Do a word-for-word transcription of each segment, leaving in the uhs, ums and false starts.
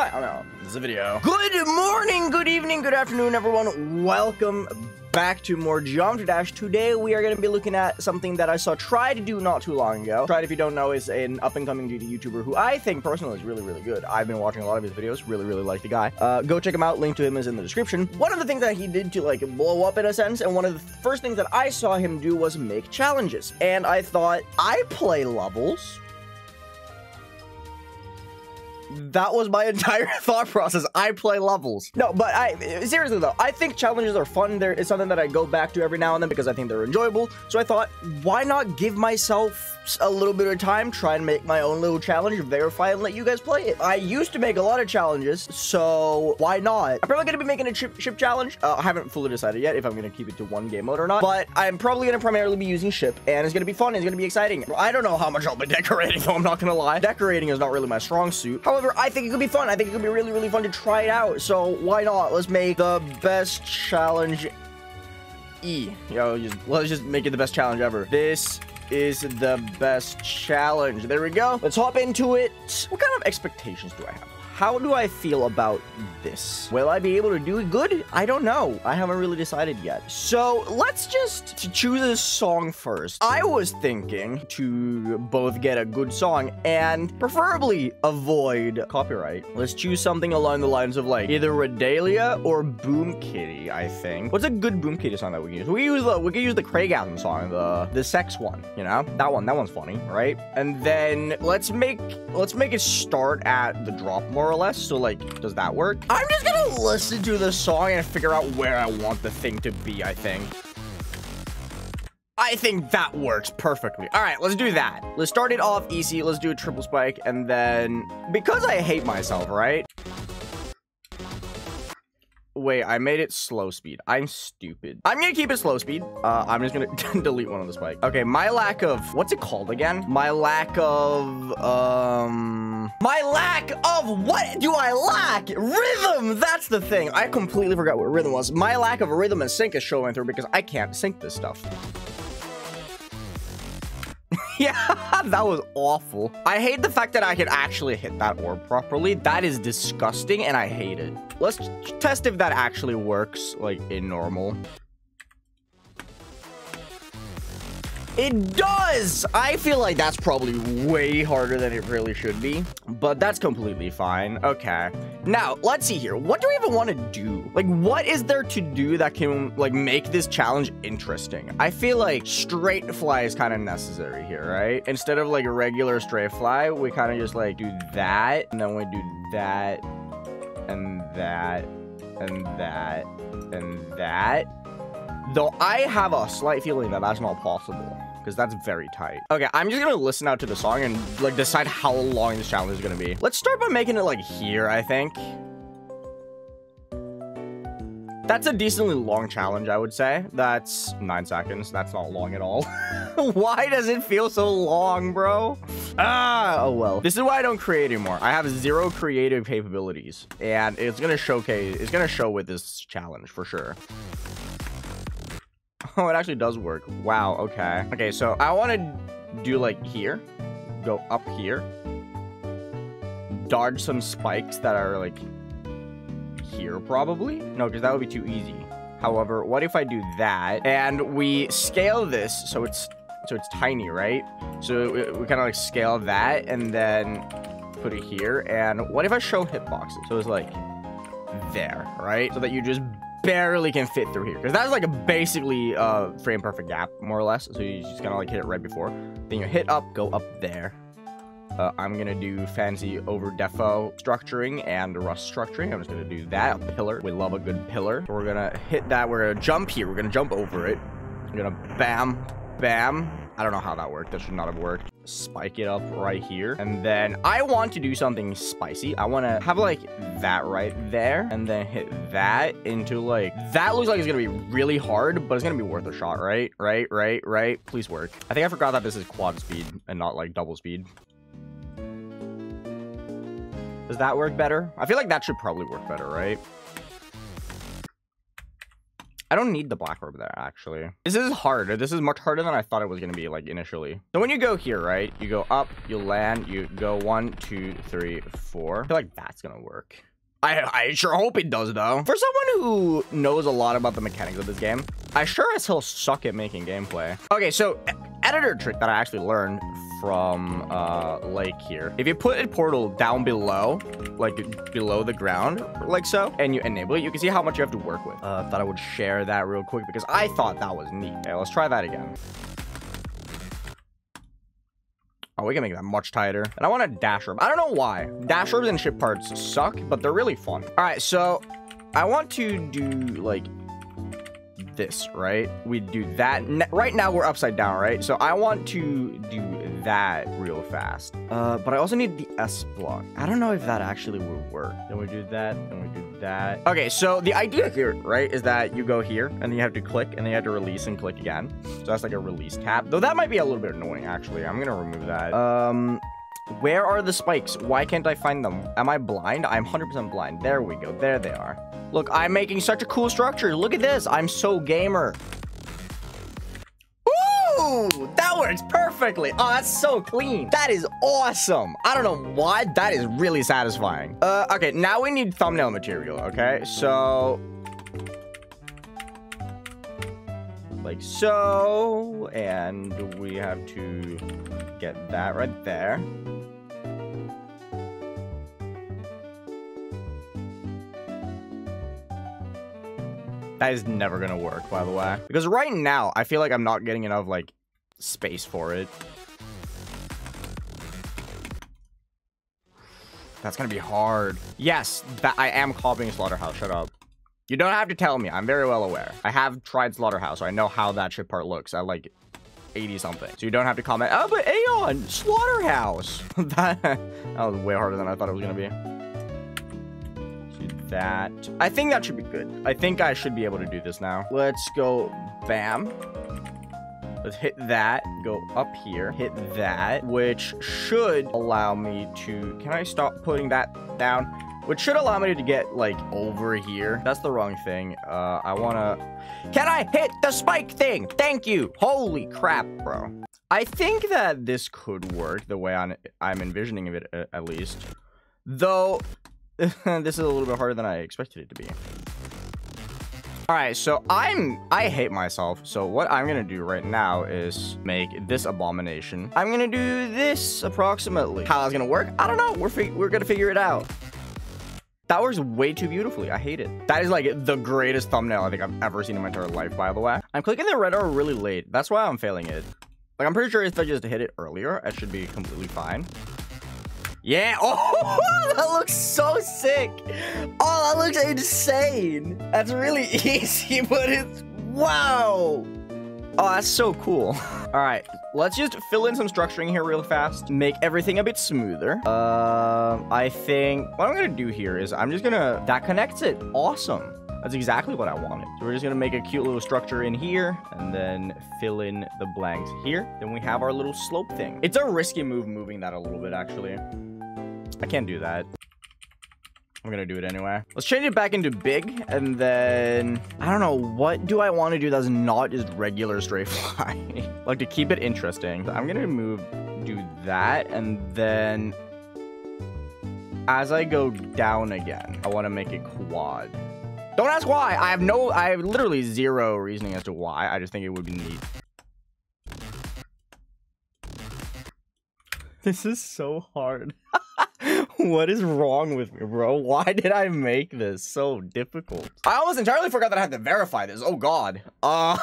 Hi, I'm Alan. This is a video. Good morning, good evening, good afternoon, everyone. Welcome back to more Geometry Dash. Today, we are going to be looking at something that I saw Tried do not too long ago. Tried, if you don't know, is an up-and-coming G D YouTuber who I think personally is really, really good. I've been watching a lot of his videos. Really, really like the guy. Uh, go check him out. Link to him is in the description. One of the things that he did to, like, blow up in a sense, and one of the first things that I saw him do was make challenges. And I thought, I play levels. That was my entire thought process. I play levels. No, but I seriously though, I think challenges are fun. There is something that I go back to every now and then because I think they're enjoyable. So I thought, why not give myself a little bit of time, try and make my own little challenge, verify, and let you guys play it. I used to make a lot of challenges, so why not? I'm probably gonna be making a ship, ship challenge. Uh, I haven't fully decided yet if I'm gonna keep it to one game mode or not, but I'm probably gonna primarily be using ship, and it's gonna be fun, it's gonna be exciting. I don't know how much I'll be decorating, though, I'm not gonna lie. Decorating is not really my strong suit. However, I think it could be fun. I think it could be really, really fun to try it out, so why not? Let's make the best challenge E. Yo, just, let's just make it the best challenge ever. This is the best challenge. There we go. Let's hop into it. What kind of expectations do I have? How do I feel about this? Will I be able to do it good? I don't know. I haven't really decided yet. So let's just choose a song first. I was thinking to both get a good song and preferably avoid copyright. Let's choose something along the lines of like either Redalia or Boom Kitty, I think. What's a good Boom Kitty song that we can use? We use the we could use the Craig Allen song, the the sex one, you know? That one, that one's funny, right? And then let's make let's make it start at the drop mark, or less. So like, does that work? I'm just gonna listen to the song and figure out where I want the thing to be. I think I think that works perfectly. All right, let's do that. Let's start it off easy. Let's do a triple spike, and then because I hate myself, right? Wait, I made it slow speed. I'm stupid. I'm gonna keep it slow speed. Uh, I'm just gonna delete one of the spikes. Okay, my lack of... What's it called again? My lack of... Um... My lack of... What do I lack? Rhythm! That's the thing. I completely forgot what rhythm was. My lack of rhythm and sync is showing through because I can't sync this stuff. Yeah, that was awful. I hate the fact that I can actually hit that orb properly. That is disgusting, and I hate it. Let's test if that actually works, like, in normal. It does! I feel like that's probably way harder than it really should be, but that's completely fine. Okay. Now, let's see here. What do we even want to do? Like, what is there to do that can, like, make this challenge interesting? I feel like straight fly is kind of necessary here, right? Instead of, like, a regular straight fly, we kind of just, like, do that, and then we do that, and that, and that, and that. Though I have a slight feeling that that's not possible, because that's very tight. Okay, I'm just gonna listen out to the song and like decide how long this challenge is gonna be. Let's start by making it like here, I think. That's a decently long challenge, I would say. That's nine seconds. That's not long at all. Why does it feel so long, bro? Ah, oh well. This is why I don't create anymore. I have zero creative capabilities, and it's gonna showcase, it's gonna show with this challenge for sure. Oh, it actually does work. Wow, okay. Okay, so I want to do, like, here. Go up here. Dodge some spikes that are, like, here, probably. No, because that would be too easy. However, what if I do that? And we scale this so it's so it's tiny, right? So we, we kind of, like, scale that and then put it here. And what if I show hitboxes? So it's, like, there, right? So that you just barely can fit through here, because that's like a basically uh frame perfect gap, more or less. So you just kind of like hit it right before, then you hit up, go up there. uh, I'm gonna do fancy over defo structuring and rust structuring. I'm just gonna do that. A pillar, we love a good pillar. So we're gonna hit that, we're gonna jump here, we're gonna jump over it, I'm gonna bam bam. I don't know how that worked. That should not have worked. Spike it up right here. And then I want to do something spicy. I want to have like that right there. And then hit that into like... That looks like it's going to be really hard, but it's going to be worth a shot, right? Right, right, right. Please work. I think I forgot that this is quad speed and not like double speed. Does that work better? I feel like that should probably work better, right? I don't need the black orb there, actually. This is harder. This is much harder than I thought it was going to be, like, initially. So when you go here, right, you go up, you land, you go one, two, three, four. I feel like that's going to work. I, I sure hope it does, though. For someone who knows a lot about the mechanics of this game, I sure as hell suck at making gameplay. Okay, so editor trick that I actually learned from uh, Lake here. If you put a portal down below, like below the ground, like so, and you enable it, you can see how much you have to work with. Uh, I thought I would share that real quick because I thought that was neat. Okay, let's try that again. Oh, we can make that much tighter. And I want a dash orb. I don't know why. Dash orbs and ship parts suck, but they're really fun. All right, so I want to do like this, right? We do that. Right now we're upside down, right? So I want to do that real fast. Uh, but I also need the S block. I don't know if that actually would work. Then we do that, then we do that. Okay, so the idea here, right, is that you go here and then you have to click and then you have to release and click again. So that's like a release tap. Though that might be a little bit annoying, actually. I'm gonna remove that. Um, where are the spikes? Why can't I find them? Am I blind? I'm one hundred percent blind. There we go. There they are. Look, I'm making such a cool structure. Look at this. I'm so gamer. Ooh, that works perfectly. Oh, that's so clean. That is awesome. I don't know why. That is really satisfying. Uh, okay, now we need thumbnail material, okay? So... like so. And we have to get that right there. That is never gonna work, by the way. Because right now, I feel like I'm not getting enough, like, space for it. That's gonna be hard. Yes, that I am copying Slaughterhouse. Shut up. You don't have to tell me. I'm very well aware. I have tried Slaughterhouse, so I know how that shit part looks. I like eighty something. So you don't have to comment, oh, but Aeon, Slaughterhouse. that, that was way harder than I thought it was gonna be. That I think that should be good. I think I should be able to do this now. Let's go bam. Let's hit that, go up here, hit that, which should allow me to, can I stop putting that down? Which should allow me to get like over here. That's the wrong thing. Uh, I wanna, can I hit the spike thing? Thank you. Holy crap, bro. I think that this could work the way I'm, I'm envisioning of it uh, at least. Though, this is a little bit harder than I expected it to be. All right, so I'm, I hate myself. So what I'm gonna do right now is make this abomination. I'm gonna do this approximately. How that's gonna work, I don't know. We're, fi we're gonna figure it out. That works way too beautifully. I hate it. That is like the greatest thumbnail I think I've ever seen in my entire life, by the way. I'm clicking the red arrow really late. That's why I'm failing it. Like, I'm pretty sure if I just hit it earlier, it should be completely fine. Yeah, oh, that looks so sick. Oh, that looks insane. That's really easy, but it's, wow. Oh, that's so cool. All right, let's just fill in some structuring here real fast. Make everything a bit smoother. Um, uh, I think what I'm gonna do here is I'm just gonna, that connects it, awesome. That's exactly what I wanted. So we're just gonna make a cute little structure in here and then fill in the blanks here. Then we have our little slope thing. It's a risky move moving that a little bit, actually. I can't do that. I'm gonna do it anyway. Let's change it back into big, and then I don't know, what do I want to do that's not just regular stray fly? Like, to keep it interesting. So I'm gonna move, do that, and then as I go down again, I want to make a quad. Don't ask why. I have no, I have literally zero reasoning as to why. I just think it would be neat. This is so hard. What is wrong with me, bro? Why did I make this so difficult? I almost entirely forgot that I had to verify this. Oh, God. Uh,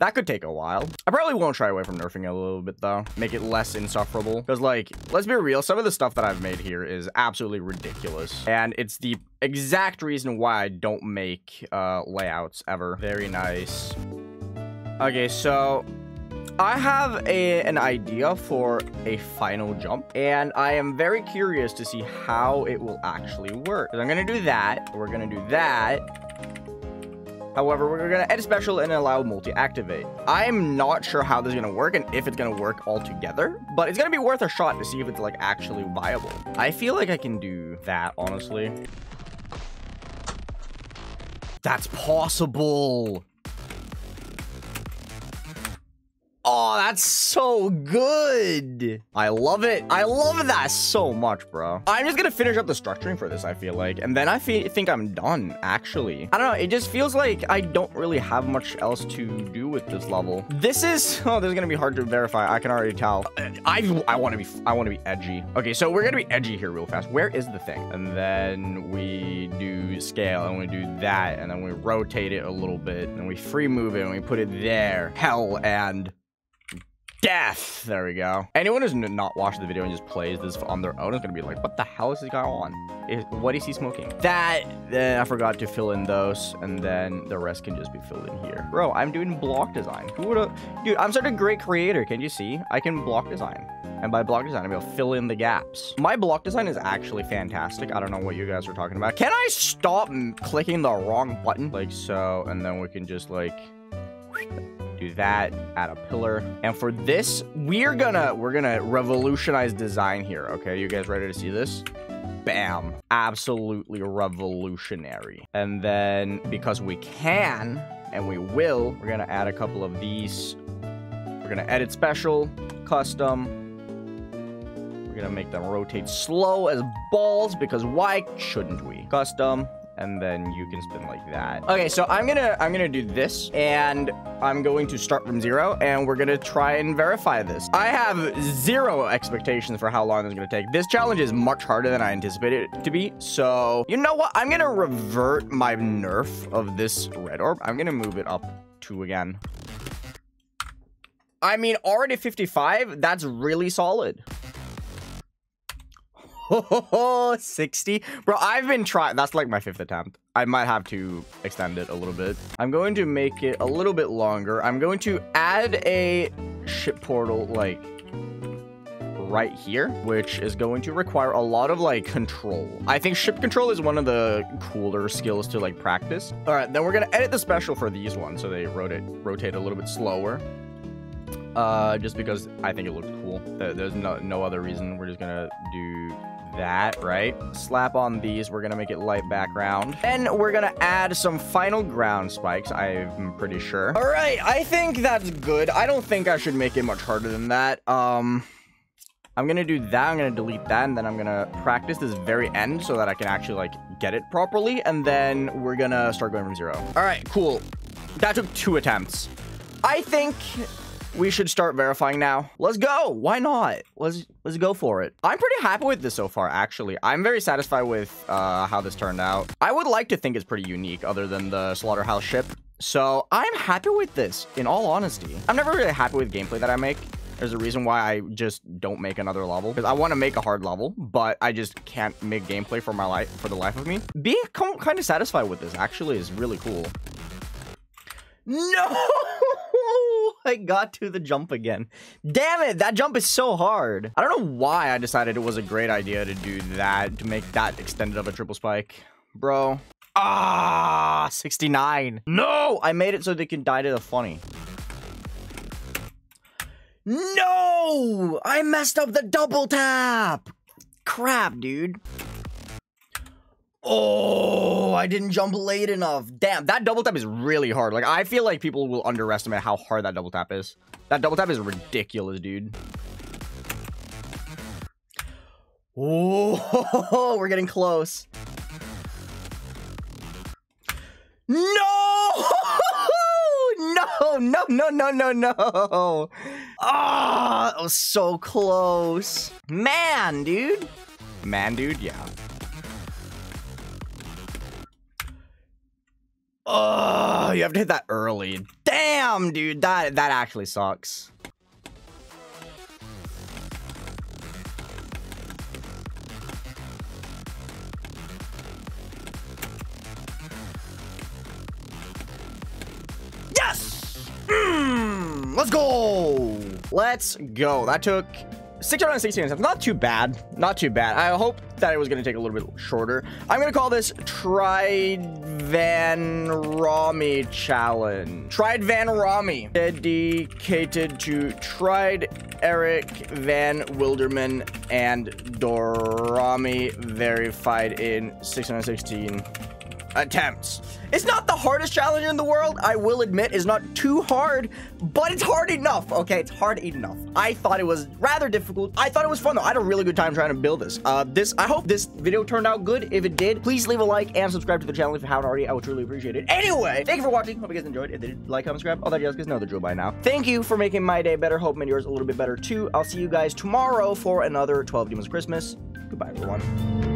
that could take a while. I probably won't shy away from nerfing it a little bit, though. Make it less insufferable. Because, like, let's be real. Some of the stuff that I've made here is absolutely ridiculous. And it's the exact reason why I don't make uh, layouts ever. Very nice. Okay, so... I have a, an idea for a final jump, and I am very curious to see how it will actually work. So I'm gonna do that, we're gonna do that. However, we're gonna edit special and allow multi-activate. I'm not sure how this is gonna work and if it's gonna work altogether, but it's gonna be worth a shot to see if it's like actually viable. I feel like I can do that, honestly. That's possible. Oh, that's so good. I love it. I love that so much, bro. I'm just gonna finish up the structuring for this, I feel like. And then I fe- think I'm done, actually. I don't know. It just feels like I don't really have much else to do with this level. This is... Oh, this is gonna be hard to verify. I can already tell. I, I want to be... I want to be edgy. Okay, so we're gonna be edgy here real fast. Where is the thing? And then we do scale, and we do that, and then we rotate it a little bit, and we free move it, and we put it there. Hell and... death. There we go. Anyone who's not watched the video and just plays this on their own is gonna be like, what the hell is this guy on? Is, what is he smoking? That, uh, I forgot to fill in those, and then the rest can just be filled in here. Bro, I'm doing block design. Who would've... Dude, I'm such a great creator. Can you see? I can block design. And by block design, I'm gonna fill in the gaps. My block design is actually fantastic. I don't know what you guys are talking about. Can I stop clicking the wrong button? Like so, and then we can just like... do that, add a pillar. And for this, we're gonna we're gonna revolutionize design here. Okay, you guys ready to see this? Bam. Absolutely revolutionary. And then because we can and we will, we're gonna add a couple of these. We're gonna edit special, custom. We're gonna make them rotate slow as balls because why shouldn't we? Custom. And then you can spin like that. Okay, so I'm gonna I'm gonna do this, and I'm going to start from zero, and we're gonna try and verify this. I have zero expectations for how long this is gonna take. This challenge is much harder than I anticipated it to be. So you know what? I'm gonna revert my nerf of this red orb. I'm gonna move it up two again. I mean, already fifty-five. That's really solid. Oh, sixty. Bro, I've been trying. That's like my fifth attempt. I might have to extend it a little bit. I'm going to make it a little bit longer. I'm going to add a ship portal, like, right here, which is going to require a lot of, like, control. I think ship control is one of the cooler skills to, like, practice. All right, then we're going to edit the special for these ones so they rotate, rotate a little bit slower. Uh, just because I think it looks cool. There's no, no other reason. We're just going to do... that, right? Slap on these. We're gonna make it light background. Then we're gonna add some final ground spikes, I'm pretty sure. All right, I think that's good. I don't think I should make it much harder than that. Um, I'm gonna do that. I'm gonna delete that, and then I'm gonna practice this very end so that I can actually, like, get it properly, and then we're gonna start going from zero. All right, cool. That took two attempts. I think... we should start verifying now. Let's go. Why not? Let's let's go for it. I'm pretty happy with this so far, actually. I'm very satisfied with uh, how this turned out. I would like to think it's pretty unique other than the Slaughterhouse ship. So I'm happy with this, in all honesty. I'm never really happy with gameplay that I make. There's a reason why I just don't make another level, because I want to make a hard level, but I just can't make gameplay for my life, for the life of me. Being kind of satisfied with this actually is really cool. No! I got to the jump again. Damn it, that jump is so hard. I don't know why I decided it was a great idea to do that, to make that extended of a triple spike. Bro. Ah, sixty-nine. No, I made it so they can die to the funny. No, I messed up the double tap. Crap, dude. Oh, I didn't jump late enough. Damn, that double tap is really hard. Like, I feel like people will underestimate how hard that double tap is. That double tap is ridiculous, dude. Oh, we're getting close. No! No, no, no, no, no, no. Ah, oh, so close. Man, dude. Man, dude, yeah. Oh, you have to hit that early. Damn, dude, that that actually sucks. Yes! Mm, let's go. Let's go. That took six hundred sixteen attempts. Not too bad. Not too bad. I hope that it was going to take a little bit shorter. I'm going to call this Tried Van Ramy Challenge. Tried Van Ramy. Dedicated to Tried, Eric Van Wilderman, and Dorami. Verified in six hundred sixteen attempts. It's not the hardest challenge in the world, I will admit. It's not too hard, but it's hard enough. Okay, it's hard enough. I thought it was rather difficult. I thought it was fun, though. I had a really good time trying to build this. Uh, this, I hope this video turned out good. If it did, please leave a like and subscribe to the channel if you haven't already. I would truly appreciate it. Anyway, thank you for watching. Hope you guys enjoyed. If they did, like, comment, subscribe. All that jazz, guys know the drill by now. Thank you for making my day better. Hope made yours a little bit better, too. I'll see you guys tomorrow for another twelve Demons Christmas. Goodbye, everyone.